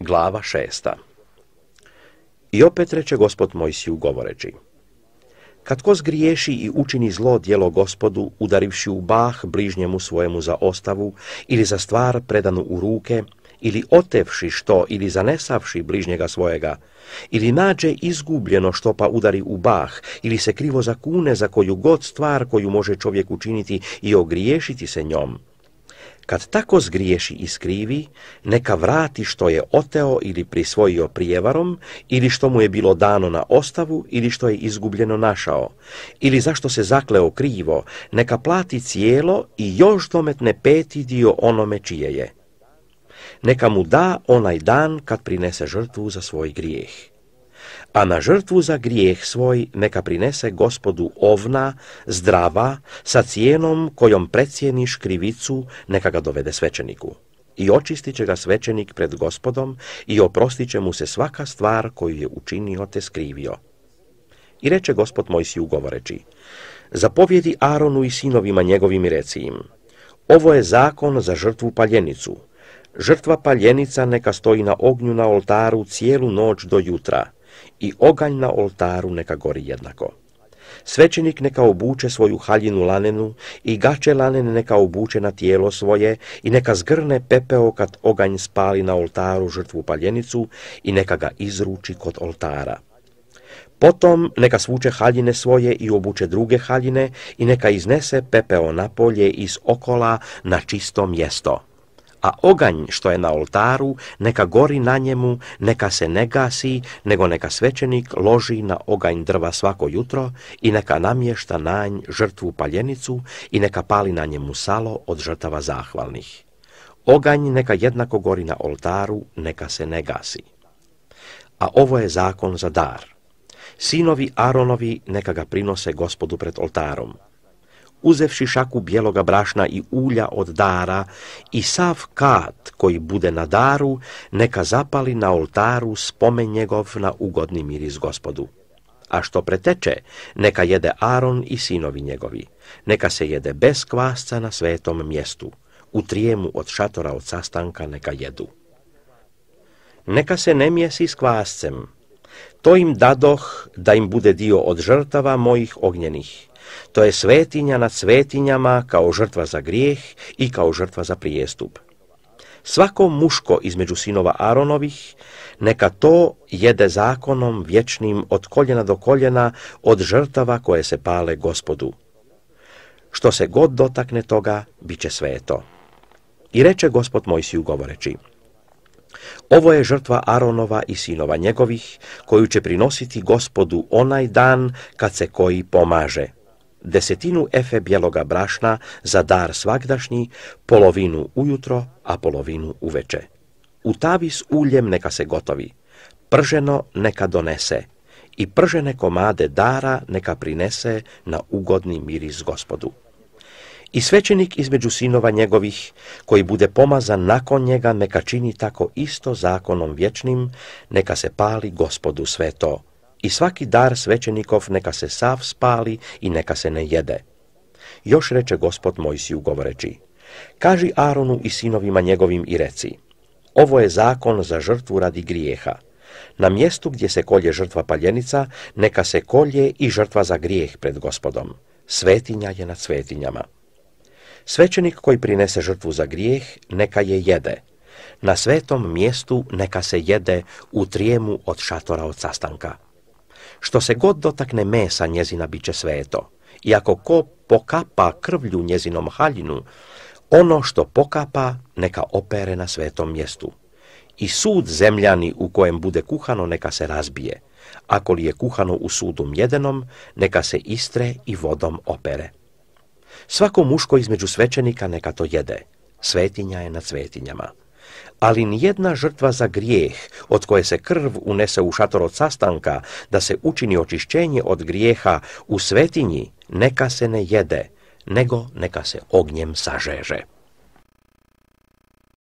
Glava 6. I opet reče Gospod Mojsiju govoreći: Kad ko zgriješi i učini zlo djelo Gospodu, udarivši u bah bližnjemu svojemu za ostavu ili za stvar predanu u ruke, ili otevši što, ili zanesavši bližnjega svojega, ili nađe izgubljeno što pa udari u bah, ili se krivo zakune za koju god stvar koju može čovjek učiniti i ogriješiti se njom. Kad tako zgriješi i skrivi, neka vrati što je oteo ili prisvojio prijevarom, ili što mu je bilo dano na ostavu, ili što je izgubljeno našao, ili zašto se zakleo krivo, neka plati cijelo i još dometne peti dio onome čije je. Neka mu da onaj dan kad prinese žrtvu za svoj grijeh. A na žrtvu za grijeh svoj neka prinese Gospodu ovna, zdrava, sa cijenom kojom precijeniš krivicu, neka ga dovede svećeniku. I očistit će ga svećenik pred Gospodom i oprostit će mu se svaka stvar koju je učinio te skrivio. I reče Gospod Mojsiju govoreći: Zapovjedi Aronu i sinovima njegovim i reci im: Ovo je zakon za žrtvu paljenicu. Žrtva paljenica neka stoji na ognju na oltaru cijelu noć do jutra, i oganj na oltaru neka gori jednako. Svećenik neka obuče svoju haljinu lanenu i gače lanene neka obuče na tijelo svoje i neka zgrne pepeo kad oganj spali na oltaru žrtvu paljenicu i neka ga izruči kod oltara. Potom neka svuče haljine svoje i obuče druge haljine i neka iznese pepeo napolje iz okola na čisto mjesto. A oganj što je na oltaru, neka gori na njemu, neka se ne gasi, nego neka svećenik loži na oganj drva svako jutro i neka namješta na nj žrtvu paljenicu i neka pali na njemu salo od žrtava zahvalnih. Oganj neka jednako gori na oltaru, neka se ne gasi. A ovo je zakon za dar. Sinovi Aronovi neka ga prinose Gospodu pred oltarom. Uzevši šaku bijeloga brašna i ulja od dara i sav kad koji bude na daru, neka zapali na oltaru spomen njegov na ugodni miris Gospodu. A što preteče, neka jede Aron i sinovi njegovi. Neka se jede bez kvasca na svetom mjestu. U trijemu od šatora od sastanka neka jedu. Neka se ne mijesi s kvascem. To im dadoh da im bude dio od žrtava mojih ognjenih. To je svetinja nad svetinjama kao žrtva za grijeh i kao žrtva za prijestup. Svako muško između sinova Aronovih neka to jede zakonom vječnim od koljena do koljena od žrtava koje se pale Gospodu. Što se god dotakne toga, bit će sveto. I reče Gospod Mojsiju govoreći: Ovo je žrtva Aronova i sinova njegovih, koju će prinositi Gospodu onaj dan kad se koji pomaže. Desetinu efe bijeloga brašna za dar svagdašnji, polovinu ujutro, a polovinu uveče. U tavi s uljem neka se gotovi, prženo neka donese i pržene komade dara neka prinese na ugodni miris Gospodu. I svećenik između sinova njegovih, koji bude pomazan nakon njega, neka čini tako isto zakonom vječnim, neka se pali Gospodu sve to. I svaki dar svećenikov neka se sav spali i neka se ne jede. Još reče Gospod Mojsiju govoreći: Kaži Aronu i sinovima njegovim i reci: Ovo je zakon za žrtvu radi grijeha. Na mjestu gdje se kolje žrtva paljenica, neka se kolje i žrtva za grijeh pred Gospodom. Svetinja je nad svetinjama. Svećenik koji prinese žrtvu za grijeh, neka je jede. Na svetom mjestu neka se jede u trijemu od šatora od sastanka. Što se god dotakne mesa njezina bit će sveto, i ako ko pokapa krvlju njezinom haljinu, ono što pokapa neka opere na svetom mjestu. I sud zemljani u kojem bude kuhano neka se razbije, ako li je kuhano u sudu mjedenom, neka se istre i vodom opere. Svako muško između svećenika neka to jede, svetinja je nad svetinjama. Ali nijedna žrtva za grijeh, od koje se krv unese u šator od sastanka, da se učini očišćenje od grijeha u svetinji, neka se ne jede, nego neka se ognjem sažeže.